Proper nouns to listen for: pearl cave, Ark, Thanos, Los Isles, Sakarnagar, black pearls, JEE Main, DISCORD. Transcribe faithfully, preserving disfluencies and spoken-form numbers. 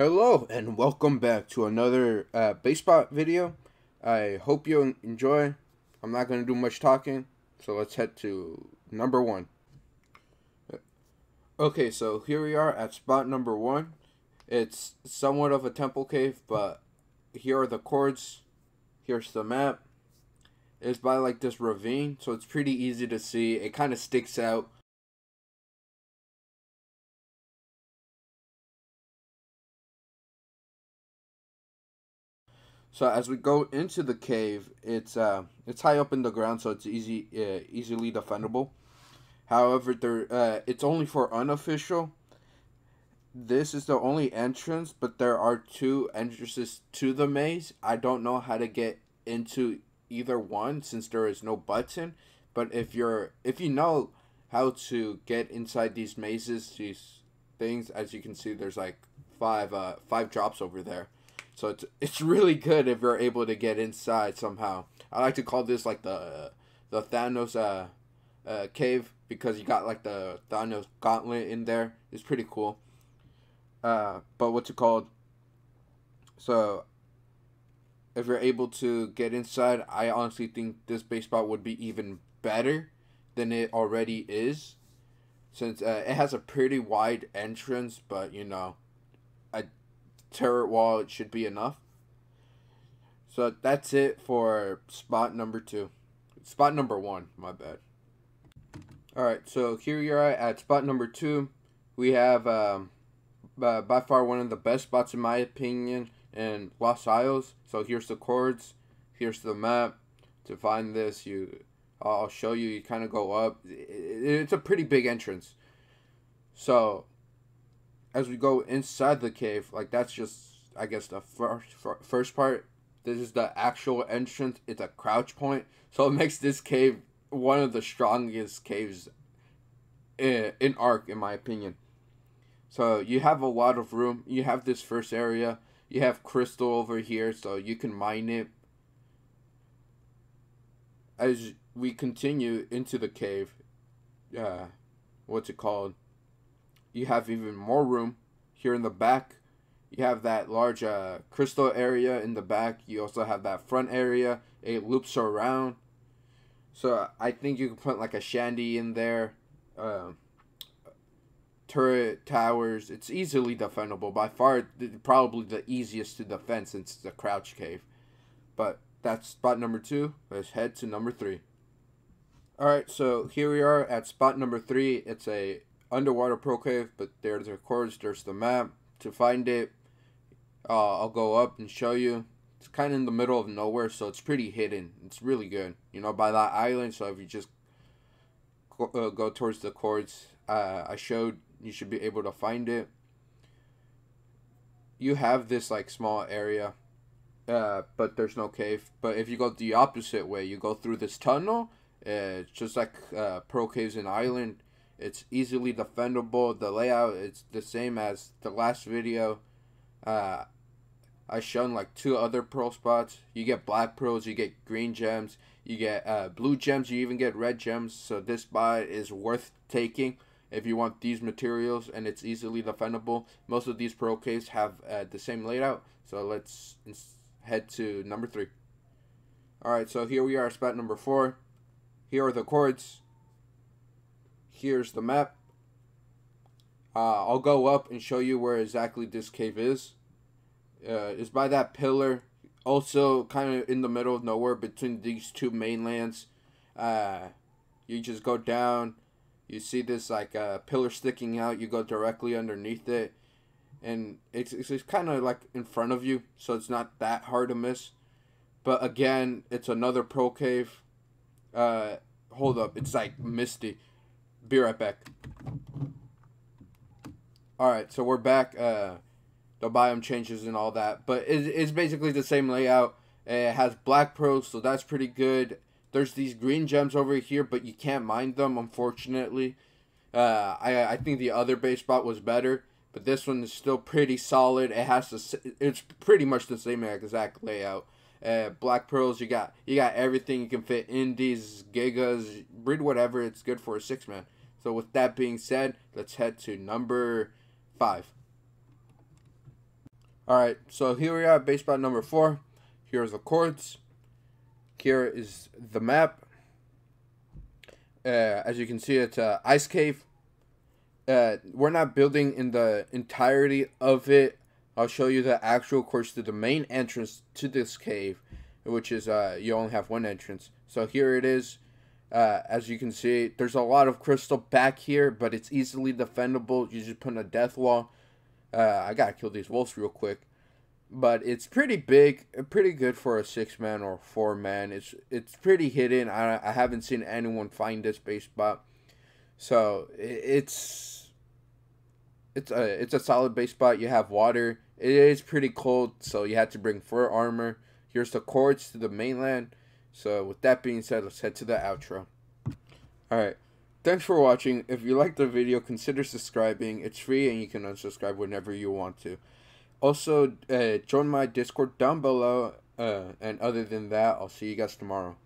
Hello and welcome back to another uh, baseball video. I hope you enjoy. I'm not going to do much talking, so let's head to number one. Okay, so here we are at spot number one. It's somewhat of a temple cave, but here are the cords. Here's the map. It's by like this ravine, so it's pretty easy to see. It kind of sticks out. So as we go into the cave, it's uh it's high up in the ground, so it's easy uh, easily defendable. However, there uh it's only for unofficial. This is the only entrance, but there are two entrances to the maze. I don't know how to get into either one since there is no button. But if you're if you know how to get inside these mazes, these things, as you can see, there's like five uh five drops over there. So it's, it's really good if you're able to get inside somehow. I like to call this like the the Thanos uh, uh, cave, because you got like the Thanos gauntlet in there. It's pretty cool. Uh, but what's it called? So if you're able to get inside, I honestly think this base spot would be even better than it already is, since uh, it has a pretty wide entrance, but you know, I turret wall, it should be enough. So that's it for spot number two. Spot number one, my bad. Alright, so here you are at spot number two. We have um, uh, by far one of the best spots in my opinion in Los Isles. So here's the cords. Here's the map. To find this, you I'll show you. You kind of go up. It's a pretty big entrance. So as we go inside the cave, like that's just, I guess, the first first part. This is the actual entrance. It's a crouch point, so it makes this cave one of the strongest caves in, in Ark, in my opinion. So you have a lot of room. You have this first area. You have crystal over here, so you can mine it. As we continue into the cave, uh, what's it called? You have even more room here in the back. You have that large uh, crystal area in the back. You also have that front area. It loops around. So I think you can put like a shanty in there. Uh, turret towers. It's easily defendable. By far, probably the easiest to defend since it's a crouch cave. But that's spot number two. Let's head to number three. Alright, so here we are at spot number three. It's a underwater pro cave, but there's the cords, there's the map. To find it, uh, I'll go up and show you. It's kind of in the middle of nowhere, so it's pretty hidden. It's really good, you know, by that island. So if you just go, uh, go towards the cords, uh, I showed, you should be able to find it. You have this like small area, uh, but there's no cave. But if you go the opposite way, you go through this tunnel. Uh, it's just like uh, pro caves in Ireland. It's easily defendable. The layout is the same as the last video. Uh, I shown like two other pearl spots. You get black pearls, you get green gems, you get uh, blue gems, you even get red gems. So this spot is worth taking if you want these materials, and it's easily defendable. Most of these pearl caves have uh, the same layout. So let's head to number three. Alright, so here we are at spot number four. Here are the cords. Here's the map. Uh, I'll go up and show you where exactly this cave is. Uh, it's by that pillar. Also kind of in the middle of nowhere between these two mainlands. Uh, you just go down. You see this like uh, pillar sticking out. You go directly underneath it. And it's, it's, it's kind of like in front of you. So it's not that hard to miss. But again, it's another pro cave. Uh, hold up. It's like misty. Be right back. Alright, so we're back. Uh, the biome changes and all that. But it, it's basically the same layout. It has black pearls, so that's pretty good. There's these green gems over here, but you can't mine them, unfortunately. Uh, I, I think the other base spot was better. But this one is still pretty solid. It has to, it's pretty much the same exact layout. Uh, black pearls, you got you got everything you can fit in these gigas, breed whatever. It's good for a six man. So with that being said, let's head to number five. Alright, so here we are at base spot number four. Here's the courts. Here is the map. Uh, as you can see, it's an ice cave. Uh, we're not building in the entirety of it. I'll show you the actual course to the main entrance to this cave, which is uh, you only have one entrance. So here it is. Uh, as you can see, there's a lot of crystal back here, but it's easily defendable. You just put in a death wall. Uh, I gotta kill these wolves real quick. But it's pretty big, pretty good for a six-man or four-man. It's it's pretty hidden. I, I haven't seen anyone find this base spot. So it, it's, it's, a, it's a solid base spot. You have water. It is pretty cold, so you had to bring fur armor. Here's the cords to the mainland. So with that being said, let's head to the outro. Alright, thanks for watching. If you liked the video, consider subscribing. It's free and you can unsubscribe whenever you want to. Also, uh, join my Discord down below. Uh, and other than that, I'll see you guys tomorrow.